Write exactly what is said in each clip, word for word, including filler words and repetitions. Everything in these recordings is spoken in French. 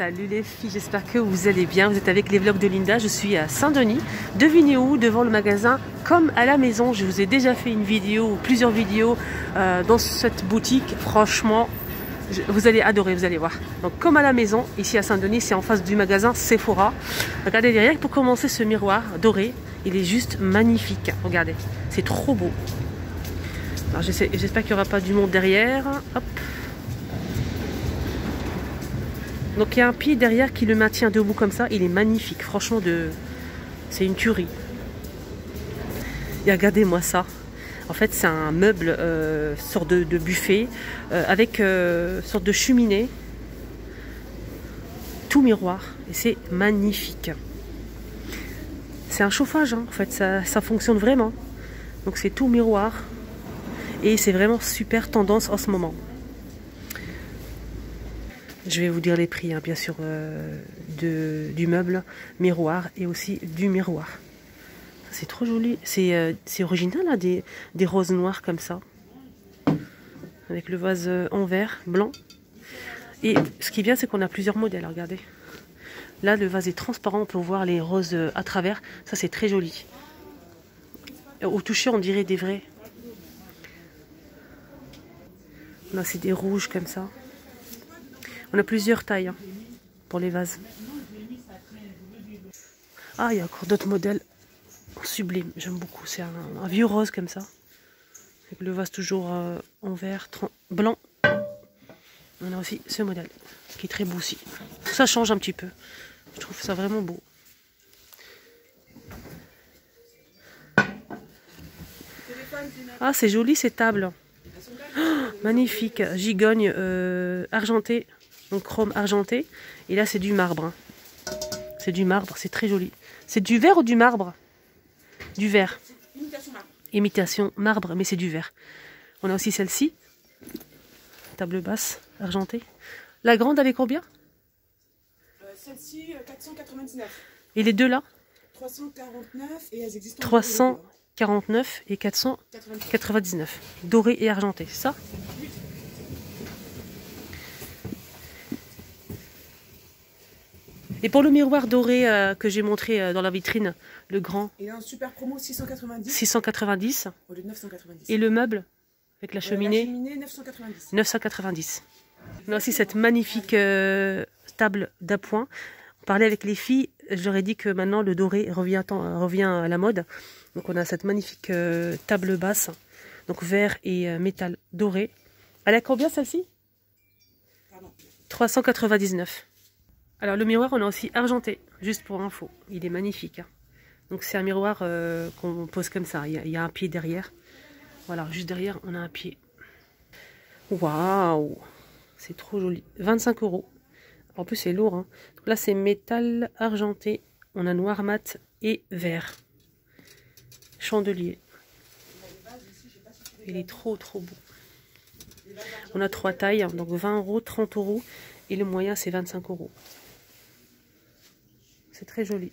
Salut les filles, j'espère que vous allez bien. Vous êtes avec les vlogs de Linda, je suis à Saint-Denis. Devinez où? Devant le magasin Comme à la maison. Je vous ai déjà fait une vidéo ou plusieurs vidéos euh, dans cette boutique. Franchement, je, vous allez adorer, vous allez voir. Donc Comme à la maison, ici à Saint-Denis, c'est en face du magasin Sephora. Regardez derrière, pour commencer, ce miroir doré, il est juste magnifique. Regardez, c'est trop beau. Alors j'espère qu'il n'y aura pas du monde derrière. Hop. Donc il y a un pied derrière qui le maintient debout comme ça. Il est magnifique, franchement, de... c'est une tuerie. Et regardez-moi ça. En fait, c'est un meuble, euh, sorte de, de buffet, euh, avec euh, sorte de cheminée. Tout miroir. Et c'est magnifique. C'est un chauffage, hein, en fait, ça, ça fonctionne vraiment. Donc c'est tout miroir. Et c'est vraiment super tendance en ce moment. Je vais vous dire les prix, hein, bien sûr, euh, de, du meuble, miroir et aussi du miroir. C'est trop joli. C'est euh, original, hein, des, des roses noires comme ça. Avec le vase en verre, blanc. Et ce qui est bien, c'est qu'on a plusieurs modèles, regardez. Là, le vase est transparent, on peut voir les roses à travers. Ça, c'est très joli. Au toucher, on dirait des vrais. Là, c'est des rouges comme ça. On a plusieurs tailles, hein, pour les vases. Ah, il y a encore d'autres modèles sublimes. J'aime beaucoup. C'est un, un vieux rose comme ça. Avec le vase toujours euh, en vert, blanc. On a aussi ce modèle qui est très beau aussi. Ça change un petit peu. Je trouve ça vraiment beau. Ah, c'est joli ces tables. Oh, magnifique. Gigogne euh, argentée. Donc chrome argenté. Et là, c'est du marbre. C'est du marbre, c'est très joli. C'est du verre ou du marbre? Du verre. Imitation marbre. Imitation marbre, mais c'est du verre. On a aussi celle-ci. Table basse, argentée. La grande, elle est combien? euh, Celle-ci, quatre cent quatre-vingt-dix-neuf. Et les deux là? trois cent quarante-neuf et elles existent. trois cent quarante-neuf et quatre cent quatre-vingt-dix-neuf. Doré et argenté, c'est ça? Et pour le miroir doré euh, que j'ai montré euh, dans la vitrine, le grand. Il y a un super promo six cent quatre-vingt-dix. six cent quatre-vingt-dix. Au lieu de neuf cent quatre-vingt-dix. Et le meuble avec la cheminée. Euh, la cheminée neuf cent quatre-vingt-dix. neuf cent quatre-vingt-dix. On a aussi cette magnifique euh, table d'appoint. On parlait avec les filles, je leur ai dit que maintenant le doré revient, revient à la mode. Donc on a cette magnifique euh, table basse, donc vert et euh, métal doré. Elle a combien celle-ci? trois cent quatre-vingt-dix-neuf. Alors le miroir, on a aussi argenté, juste pour info. Il est magnifique, hein. Donc c'est un miroir euh, qu'on pose comme ça. Il y, a, il y a un pied derrière. Voilà, juste derrière, on a un pied. Waouh, c'est trop joli. vingt-cinq euros. En plus, c'est lourd, hein. Donc là, c'est métal argenté. On a noir mat et vert. Chandelier. Il est trop, trop beau. On a trois tailles, hein, donc vingt euros, trente euros. Et le moyen, c'est vingt-cinq euros. C'est très joli.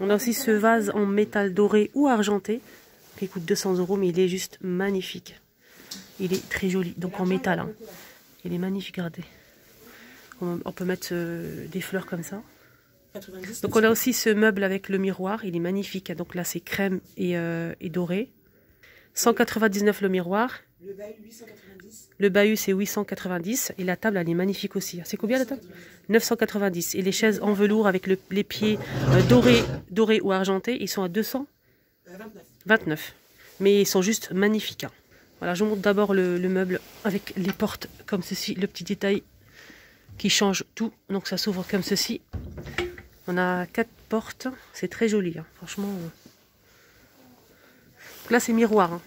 On a aussi ce vase en métal doré ou argenté qui coûte deux cents euros, mais il est juste magnifique. Il est très joli, donc en métal, hein. Il est magnifique, regardez. On peut mettre euh, des fleurs comme ça. Donc on a aussi ce meuble avec le miroir, il est magnifique. Donc là, c'est crème et, euh, et doré. cent quatre-vingt-dix-neuf le miroir. Le bahut, huit cent quatre-vingt-dix. Le bahut, c'est huit cent quatre-vingt-dix. Et la table, elle est magnifique aussi. C'est combien la table? neuf cent quatre-vingt-dix. Et les chaises en velours avec le, les pieds euh, dorés, dorés ou argentés, ils sont à deux cent vingt-neuf. Mais ils sont juste magnifiques, hein. Voilà, je vous montre d'abord le, le meuble avec les portes comme ceci. Le petit détail qui change tout. Donc ça s'ouvre comme ceci. On a quatre portes. C'est très joli, hein. Franchement... Donc là, c'est miroir, hein.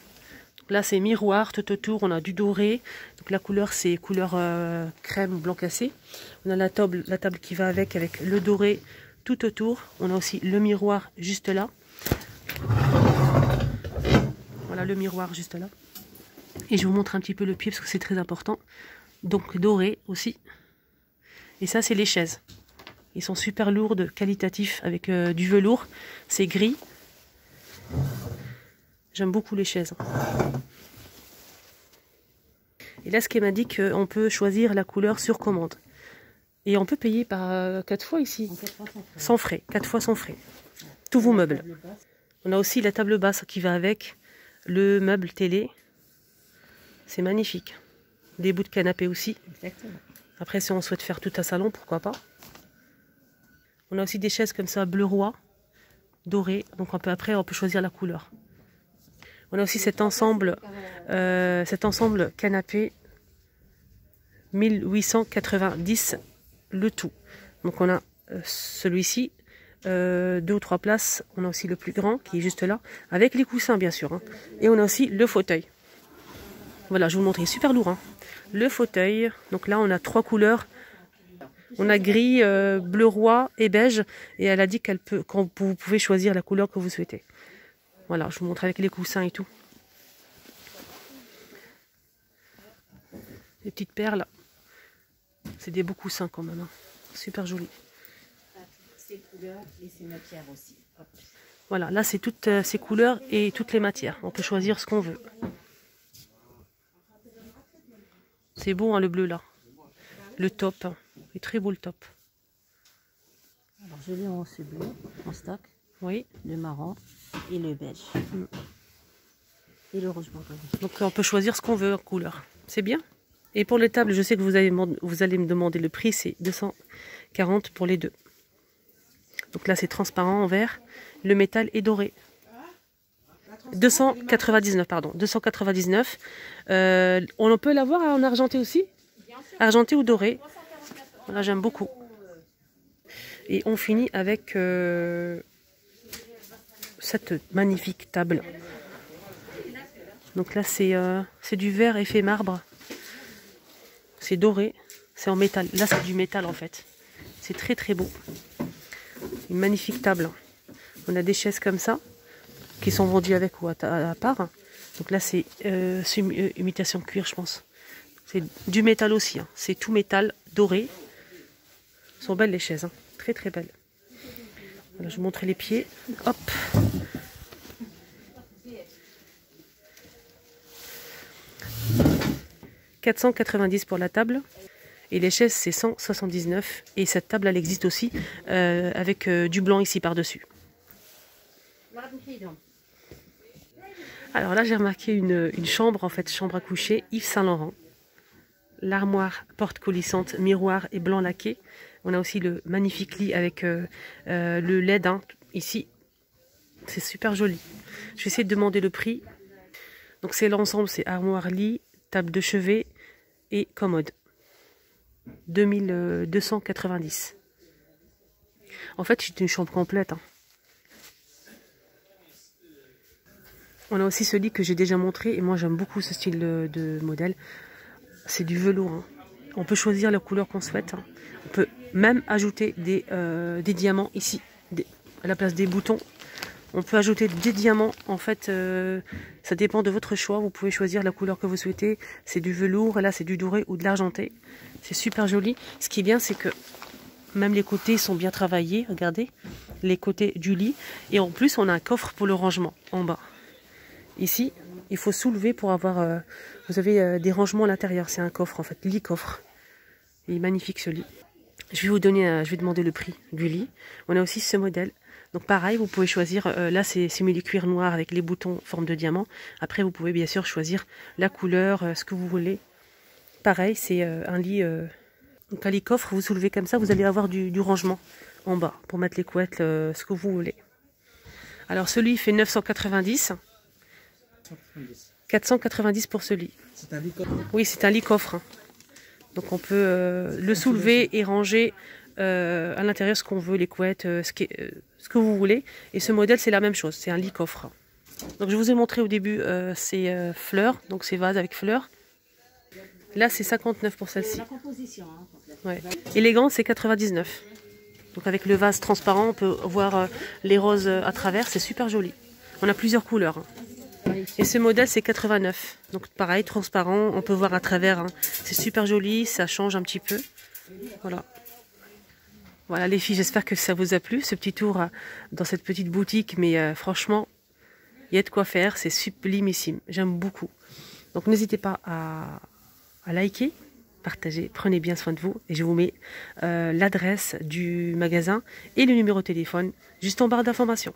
Là, c'est miroir, tout autour, on a du doré. Donc la couleur, c'est couleur euh, crème blanc cassé. On a la table, la table qui va avec, avec le doré tout autour. On a aussi le miroir juste là. Voilà le miroir juste là. Et je vous montre un petit peu le pied, parce que c'est très important. Donc doré aussi. Et ça, c'est les chaises. Ils sont super lourdes, qualitatifs, avec euh, du velours. C'est gris. J'aime beaucoup les chaises. Et là, ce qui m'a dit qu'on peut choisir la couleur sur commande. Et on peut payer par quatre fois ici. Sans frais, quatre fois sans frais. Tous vos meubles. On a aussi la table basse qui va avec le meuble télé. C'est magnifique. Des bouts de canapé aussi. Exactement. Après, si on souhaite faire tout un salon, pourquoi pas. On a aussi des chaises comme ça, bleu roi, doré. Donc on peut, après, on peut choisir la couleur. On a aussi cet ensemble, euh, cet ensemble canapé mille huit cent quatre-vingt-dix, le tout. Donc on a celui-ci, euh, deux ou trois places. On a aussi le plus grand qui est juste là, avec les coussins bien sûr. Hein. Et on a aussi le fauteuil. Voilà, je vous montre, il est super lourd. Hein. Le fauteuil, donc là on a trois couleurs. On a gris, euh, bleu roi et beige. Et elle a dit qu'elle peut, qu'on, vous pouvez choisir la couleur que vous souhaitez. Voilà, je vous montre avec les coussins et tout. Les petites perles. C'est des beaux coussins quand même. Hein. Super joli. Ces couleurs et ces matières aussi. Hop. Voilà, là c'est toutes euh, ces couleurs et toutes les matières. On peut choisir ce qu'on veut. C'est beau hein, le bleu là. Le top. Hein. Il est très beau le top. Alors je l'ai en bleu, en stock. Oui. Le marron et le beige. Mm. Et le rouge bordeaux. Donc on peut choisir ce qu'on veut en couleur. C'est bien. Et pour les tables, je sais que vous allez, vous allez me demander le prix, c'est deux cent quarante pour les deux. Donc là, c'est transparent en vert. Le métal est doré. deux cent quatre-vingt-dix-neuf, pardon. deux cent quatre-vingt-dix-neuf. Euh, on peut l'avoir en argenté aussi? Argenté ou doré? Voilà, j'aime beaucoup. Et on finit avec euh, cette magnifique table. Donc là, c'est euh, c'est du verre effet marbre. C'est doré, c'est en métal. Là, c'est du métal en fait. C'est très très beau. Une magnifique table. On a des chaises comme ça qui sont vendues avec ou à, à, à part. Donc là, c'est euh, imitation cuir, je pense. C'est du métal aussi. Hein. C'est tout métal doré. Elles sont belles les chaises. Hein. Très très belles. Voilà, je vous montre les pieds. Hop. quatre cent quatre-vingt-dix pour la table et les chaises c'est cent soixante-dix-neuf et cette table elle existe aussi euh, avec euh, du blanc ici par dessus. Alors là j'ai remarqué une, une chambre en fait, chambre à coucher Yves Saint-Laurent, l'armoire porte coulissante, miroir et blanc laqué. On a aussi le magnifique lit avec euh, euh, le L E D hein, ici, c'est super joli. Je vais essayer de demander le prix. Donc c'est l'ensemble, c'est armoire, lit, table de chevet et commode. deux mille deux cent quatre-vingt-dix. En fait, c'est une chambre complète. Hein. On a aussi ce lit que j'ai déjà montré et moi j'aime beaucoup ce style de modèle. C'est du velours. Hein. On peut choisir la couleur qu'on souhaite. Hein. On peut même ajouter des, euh, des diamants ici, des, à la place des boutons. On peut ajouter des diamants, en fait, euh, ça dépend de votre choix. Vous pouvez choisir la couleur que vous souhaitez. C'est du velours, là c'est du doré ou de l'argenté. C'est super joli. Ce qui est bien, c'est que même les côtés sont bien travaillés. Regardez, les côtés du lit. Et en plus, on a un coffre pour le rangement, en bas. Ici, il faut soulever pour avoir... Euh, vous avez euh, des rangements à l'intérieur. C'est un coffre, en fait, lit-coffre. Il est magnifique, ce lit. Je vais vous donner, un, je vais demander le prix du lit. On a aussi ce modèle. Donc pareil, vous pouvez choisir, euh, là c'est simili-cuir noir avec les boutons forme de diamant. Après vous pouvez bien sûr choisir la couleur, euh, ce que vous voulez. Pareil, c'est euh, un lit, euh, donc un lit coffre, vous soulevez comme ça, vous allez avoir du, du rangement en bas pour mettre les couettes, euh, ce que vous voulez. Alors celui fait neuf cent quatre-vingt-dix. quatre cent quatre-vingt-dix pour ce lit. C'est un lit coffre. Oui, c'est un lit coffre. Donc on peut euh, le soulever et ranger... Euh, à l'intérieur ce qu'on veut, les couettes, euh, ce, qui est, euh, ce que vous voulez. Et ce modèle c'est la même chose, c'est un lit coffre. Donc je vous ai montré au début euh, ces euh, fleurs, donc ces vases avec fleurs. Là c'est cinquante-neuf pour celle-ci. Ouais. Élégante c'est quatre-vingt-dix-neuf. Donc avec le vase transparent on peut voir euh, les roses à travers, c'est super joli. On a plusieurs couleurs. Hein. Et ce modèle c'est quatre-vingt-neuf. Donc pareil, transparent, on peut voir à travers. Hein. C'est super joli, ça change un petit peu. Voilà. Voilà les filles, j'espère que ça vous a plu, ce petit tour dans cette petite boutique. Mais euh, franchement, il y a de quoi faire, c'est sublimissime, j'aime beaucoup. Donc n'hésitez pas à, à liker, partagez, prenez bien soin de vous. Et je vous mets euh, l'adresse du magasin et le numéro de téléphone juste en barre d'information.